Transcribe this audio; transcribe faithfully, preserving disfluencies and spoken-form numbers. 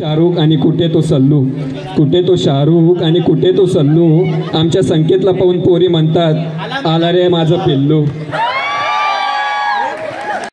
शाहरुख आणि कुठे तो सल्लू, कुठे तो शाहरुख आणि कुठे तो सल्लू, आमच्या संकेतला पाहून पोरी म्हणतात आला रे माझं पिल्लू।